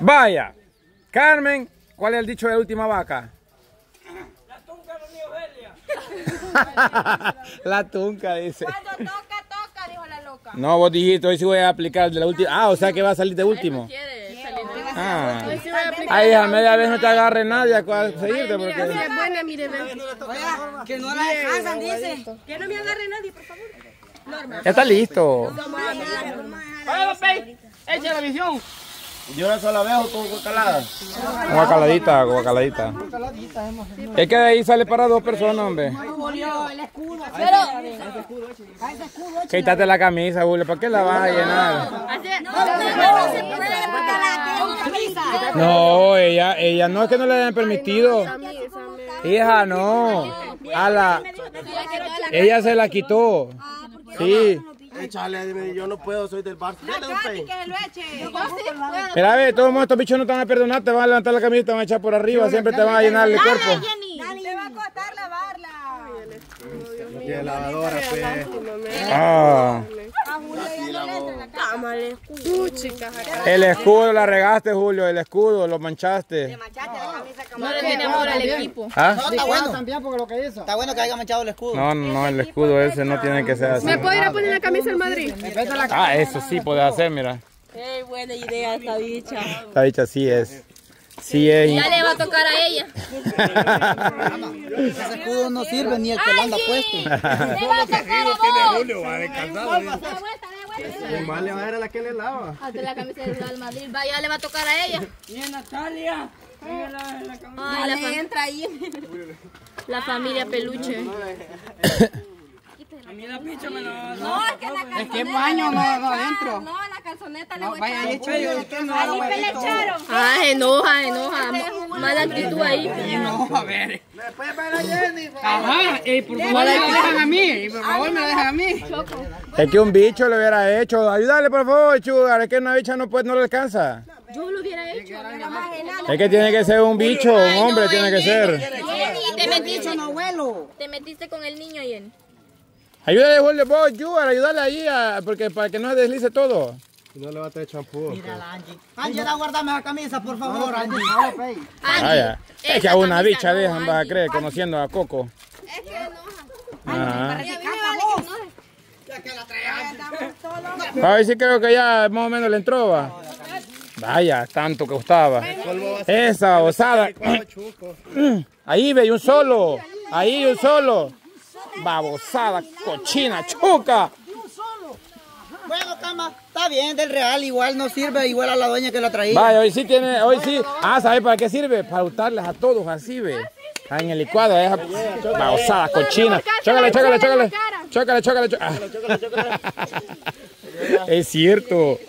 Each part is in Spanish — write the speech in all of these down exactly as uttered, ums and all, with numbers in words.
Vaya, Carmen, ¿cuál es el dicho de la última vaca? La tunca no dijo Elia. La tunca dice. Cuando toca, toca, dijo la loca. No, vos dijiste, hoy sí voy a aplicar de la última. Ah, o sea que va a salir de último. No quiere salir de último. Ah, ahí a media vez no te agarre nadie a seguirte. Porque es buena, mire, que no la descansan, dice. Que no me agarre nadie, por favor. Ya está listo. Echa la visión. Yo eso la veo con guacalada. Guacaladita, guacaladita. Es que de ahí sale para dos personas, hombre. Pero quítate la camisa, Julio. ¿Para qué la vas a llenar? No, ella, ella no es que no le hayan permitido. Hija, no. A la, ella se la quitó. Sí. Échale, yo no puedo, soy del bar. Dale, Katy, que lo eche. Mira, ve, todos estos bichos no te van a perdonar, te van a levantar la camisa, te van a echar por arriba, siempre te van a llenar el cuerpo. Dale, Jenny, te va a costar lavarla. Qué lavadora, pues. Ah. El escudo la regaste, Julio, el escudo, lo manchaste. Le manchaste la camisa, camarada. No le tiene amor al equipo. ¿Ah? No, está bueno. Está bueno que haya manchado el escudo. No, no, el escudo ese no tiene que ser así. ¿Me puedo ir a poner la camisa al Madrid? Ah, eso sí podés hacer, mira. Qué buena idea esta bicha. Esta bicha sí es. Sí es. Ya le va a tocar a ella. Ese escudo no sirve ni el que lo anda puesto. Le va a tocar a vos. Julio va a descansar. Mi mamá le va a dar a la que le lava. Hasta la camisa del Madrid, vaya, le va a tocar a ella. Y a Natalia. Ay, la camisa. Ay, la entra ahí. La familia peluche. A mí la picha me la. No, es que la calzoneta. Es que el baño no, no adentro. No, la calzoneta le voy a echar. Ah, enoja, enoja. Mala actitud ahí. No, a ver. Después para Jenny. Ajá, y por favor me la dejan a mí. Por favor me la dejan a mí. Es que un bicho le hubiera hecho. Ayúdale, por favor, Chugar. Es que una bicha no puede, no le alcanza. Yo lo hubiera hecho. Es que tiene que ser un bicho, un hombre tiene que ser. Te metiste con el niño, Jenny. Ayúdale, Julio, vos, Jugar, ayúdale ahí, a, porque para que no se deslice todo. Si no le va a traer champú. Mírala, Angie. Angie, da, guardame la camisa, por favor, Angie. Angie. Vaya, es que a una bicha no, dejan, vas a creer, conociendo a Coco. Es que enoja. Angie, para que vale vos. Que no. Que la trae. A ver si creo que ya más o menos le entró, va. No, vaya, tanto que gustaba. Esa osada. Ahí ve, un solo. Ahí, un solo. Babosada, cochina, chuca. Bueno, cama, está bien, del real, igual no sirve, igual a la doña que la traía. Vaya, hoy sí tiene, hoy sí. Ah, ¿sabes para qué sirve? Para gustarles a todos, así ve. Ah, en el licuado, esa babosada, cochina. Chócale, chócale, chócale. Chócale, chócale, chócale. Es cierto.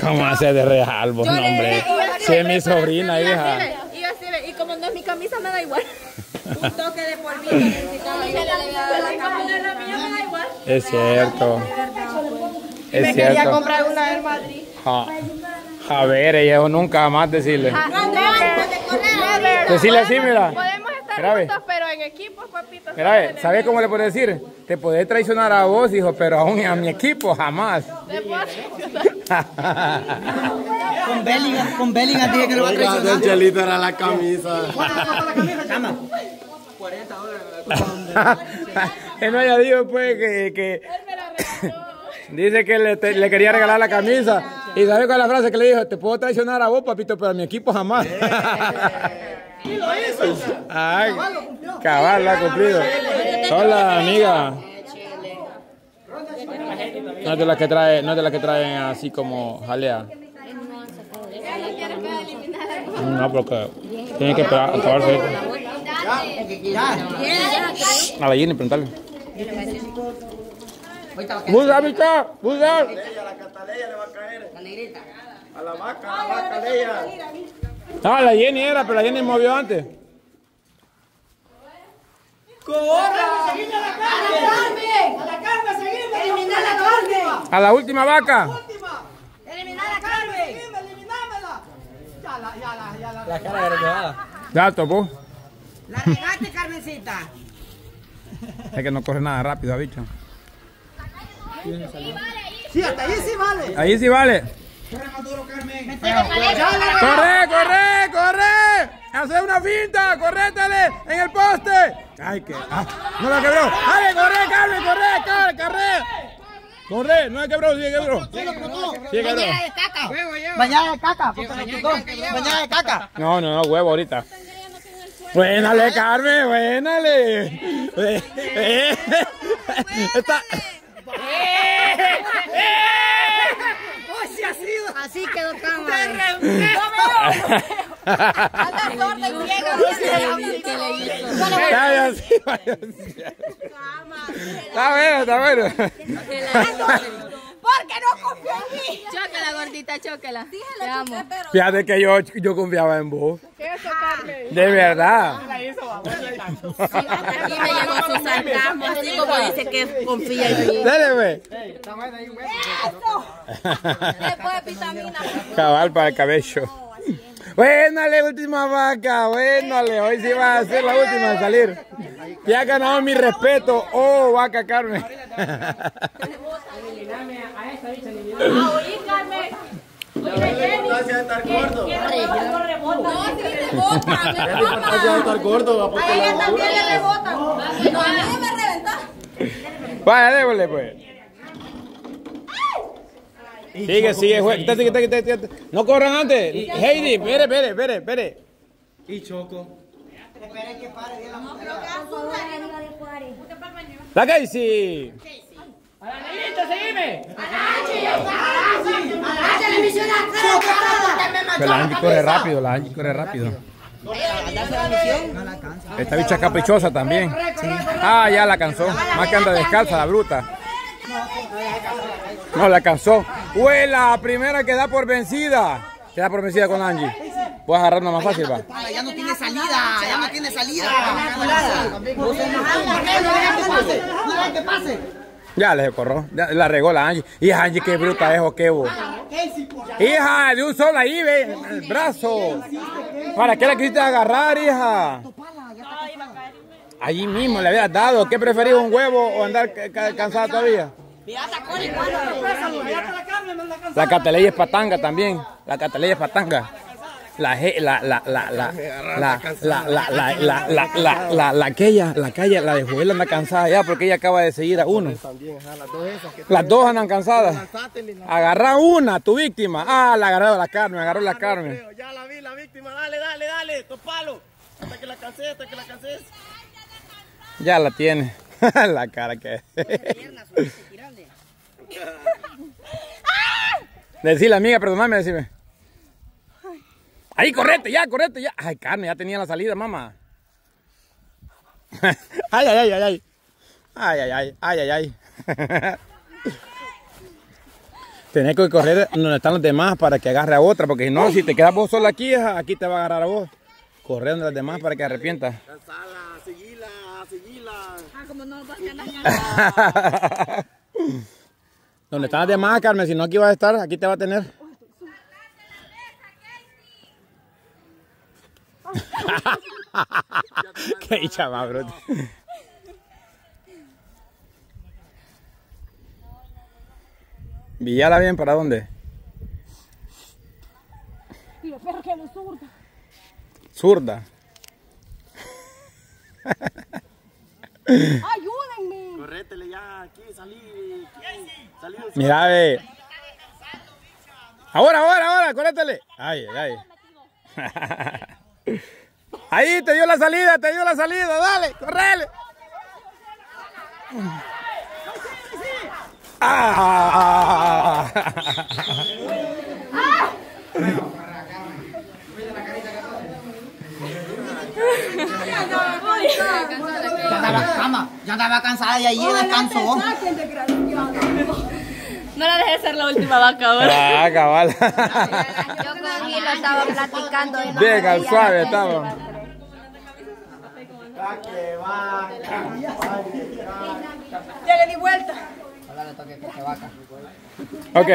¿Cómo hace de real, vos, hombre? Si es mi sobrina, hija. Como no es mi camisa, me da igual. Un toque de polvito necesitaba. Es cierto. Me quería comprar una del Madrid. A ver, ella nunca más decirle. Decirle así, mira. Podemos estar juntos, pero en equipo, papito. Mira, ¿sabes cómo le puedo decir? Te podés traicionar a vos, hijo, pero aún a mi equipo jamás. Te puedo traicionar. Con Bellingham, con Bellingham dije que lo va a traicionar. El Chelito era la camisa. cuarenta dólares. Él no haya dicho, pues, que... que él me la regaló. Dice que le, te, le quería regalar la camisa. Y ¿sabes cuál es la frase que le dijo? Te puedo traicionar a vos, papito, pero a mi equipo jamás. Y lo hizo. Ay, cabal, la ha cumplido. Hola, amiga. No es de las que traen, no es de las que traen así como jalea. No, porque tiene que esperar a acabarse. A la Jenny, preguntarle. ¡Buda, bicha! ¡Buda! La cataleya le va a caer. La negrita. A la vaca, a la vaca de ella. Ah, la Jenny era, pero la Jenny movió antes. ¡Corra! ¡Seguime a la carne! ¡A la carne, seguime! ¡Elimina la carne! ¡A la última vaca! ¡Elimina la carne! Ya la, ya la, ya la. La cara derechada. Ya topó. La regaste, Carmencita. Es que no corre nada rápido, bicho. Sí, hasta ahí sí vale. Ahí sí vale. Corre más duro, Carmen. Corre, corre, corre. Hace una finta, corrétale en el poste. Ay, que. Ah, no la quebró. Dale, corre, Carmen, corre, corre, corre. Corre, no la quebró, sí quebró. Sí quebró. Sí quebró. Mañana de caca. Mañana de caca. Mañana de caca. No, no, no, huevo ahorita. Buénale, Carmen, buénale. Está. Así quedó tan mal. Está bueno, está bueno. Porque no confío en mí. Chócala, gordita, chócala. Te amo. Fíjate que yo, yo confiaba en vos. De verdad. Y me llegó a su sarcasmo, así como dice que confía en mí. Dale, güey. ¡Eso! Después de vitamina. Cabal para el cabello. Buénale, última vaca. Buénale, hoy sí va a ser la última en salir. Ya ha ganado mi respeto. Oh, vaca Carmen. Oye, Carmen. Gracias de estar gordo. Gracias de estar gordo. A ella también le rebotan. No, a mí me reventan. Vaya, déjole pues. Sigue, sigue, juega. No corran antes. Heidi, espere, espere, espere, espere. Y Choco. Espere que pare bien la mujer. La Casey. ¡A la negrita, seguime! ¡A la Angie! ¡A la Angie le me hizo una cara! Pero la Angie corre rápido, la Angie corre rápido. Esta bicha caprichosa también. Ah, ya la cansó. Más que anda descalza, la bruta. No, la cansó. Uy, la primera que da por vencida. Te da por vencida con Angie. Puedes agarrarnos más fácil, va. Ya no tiene salida, ya no tiene salida. No dejes que pase. Ya le corró, ya la regó la Angie. Hija, Angie, qué bruta es o qué vos. Hija, de un solo ahí, ve, el brazo. ¿Para qué la quisiste agarrar, hija? Allí mismo le habías dado. ¿Qué preferís, un huevo o andar cansada todavía? La Cataleya es patanga también. La Cataleya es patanga. La la la la la la la la la la la la la aquella, la calle, la de Joel anda cansada ya porque ella acaba de seguir a uno. Las dos andan cansadas. Agarra una, tu víctima. Ah, la agarró la Carmen, agarró la Carmen. Ya la vi, la víctima. Dale, dale, dale, topalo. Hasta que la cansé, hasta que la cansé. Ya la tiene. La cara que es. Decile, amiga, perdóname, decime. Ahí, correte, ya, correte, ya. Ay, Carmen, ya tenía la salida, mamá. Ay, ay, ay, ay, ay. Ay, ay, ay, ay, ay, ay. Tenés que correr donde están los demás para que agarre a otra, porque no, si te quedas vos sola aquí, aquí te va a agarrar a vos. Correr donde los demás para que arrepientas. Cansala, seguila, seguila. Ah, como no vas a ganar. Donde están los demás, Carmen, si no aquí vas a estar, aquí te va a tener. Qué chava, bro. Villala bien, ¿para dónde? Tío, pero que no zurda. Zurda. Ayúdenme. Corrétele ya, aquí salí. Salí. Mira, ve. Ahora, ahora, ahora, corrétele. Ay, ay. Ahí te dio la salida, te dio la salida, dale, correle. Ah. Ya andaba cama, ya andaba cansada y allí descansó. No la dejé ser la última vaca ahora. Ah, cabal. Yo con Gil lo estaba platicando. Y no venga, al suave estamos. Ya le di vuelta. Ahora le toque que vaca. Ok,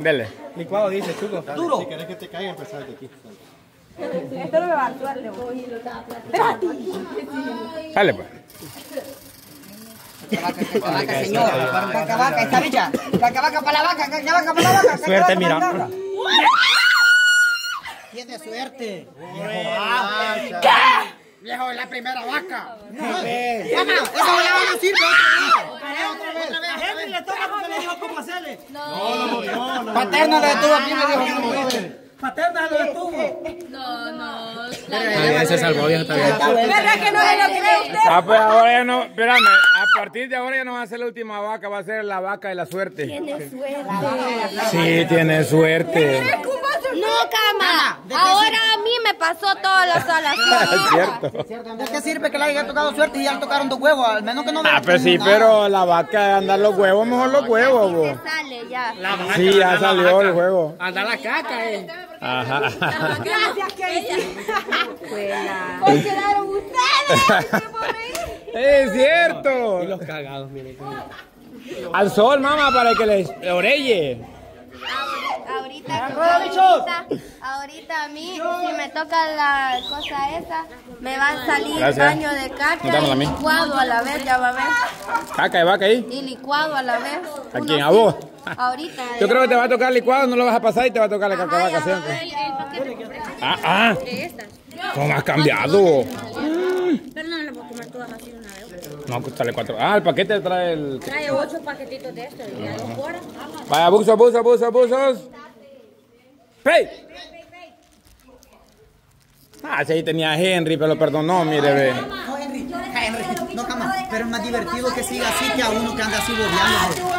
dele. Licuado dice, chuco. Duro. Si querés que te caiga, empezar de aquí. Esto no me va a actuar, le voy. Dale, pues. Cacabaca, señor. Cacabaca, está bicha. Cacabaca para la vaca, cacabaca para la vaca. Suerte, mira. Tiene suerte. ¿Qué? Viejo, es la primera vaca. No, eh. Ya, mano, eso no le van a decir. Henry le toca porque le dijo cómo hacerle. No, no, no. Paterna lo detuvo aquí, le dijo. Paterna lo detuvo. No, no. Nadie se salvó, viejo, está bien. ¿Verdad que no se lo cree usted? Ah, pues ahora ya no. Espérame, a partir de ahora ya no va a ser la última vaca, va a ser la vaca de la suerte. Tiene suerte. Sí, tiene suerte. No, cama. Ahora a mí me pasó todas las alas. Es cierto. ¿De qué sirve que le haya tocado suerte y ya le tocaron dos huevos? Al menos que no me... Ah, pero sí, pero la vaca andar los huevos, mejor los huevos, vos. Sale ya. Sí, ya salió el huevo. Andar la caca, eh. Ajá. Gracias, Kelly. Hoy quedaron ustedes. Es cierto. Y los cagados, miren. Al sol, mamá, para que les orelle. Ahorita, ahorita, ahorita a mí, si me toca la cosa esa, me va a salir baño de caca y licuado a la vez, ya va a ver. ¿Caca de vaca ahí? Y licuado a la vez. ¿A quién? ¿A vos? Ahorita. Yo creo que te va a tocar licuado, no lo vas a pasar y te va a tocar la caca de vaca siempre. Ah, ah. ¿Cómo has cambiado? Pero no me las voy a comer todas así una vez. No, costale cuatro. Ah, el paquete trae el... Trae ocho paquetitos de esto. Y algo por... Vaya, abuso, abuso, abuso, abusos. ¡Pey! Ah, sí, ahí tenía a Henry, pero lo perdonó, mire, ve. No, Henry, Henry, no, cama. Pero es más divertido que siga así que a uno que anda así bobeando.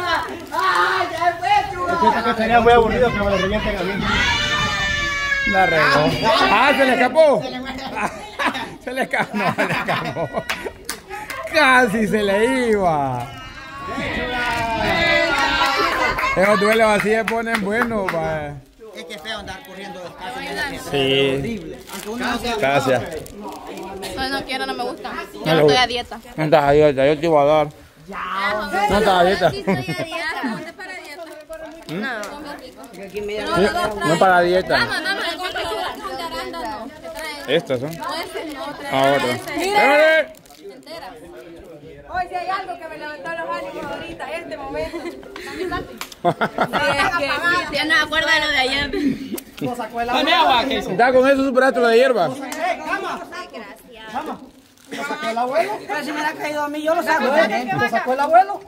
¡Ah, ya fue, chuga! Es que tenía muy aburrido, pero le revienten a bien. La regó. ¡Ah, se le escapó! Se le escapó, no, se le escapó. Casi se le iba. Esos duelos así se ponen buenos, pa. Es que feo andar corriendo despacio. Sí. Gracias. No, no quiero, no me gusta. Yo no estoy a dieta. No estás a dieta, yo te iba a dar. No estás a dieta. No. No para dieta. Estas son. Ahora. ¡Mira! Hoy si hay algo que me levantó los ánimos ahorita, este momento. Ya no me acuerdo de lo de ayer. Dame agua, que está con eso superaste lo de hierba. Gracias. ¿Lo sacó el abuelo? Pero si me la ha caído a mí, yo lo saco. ¿Lo sacó el abuelo?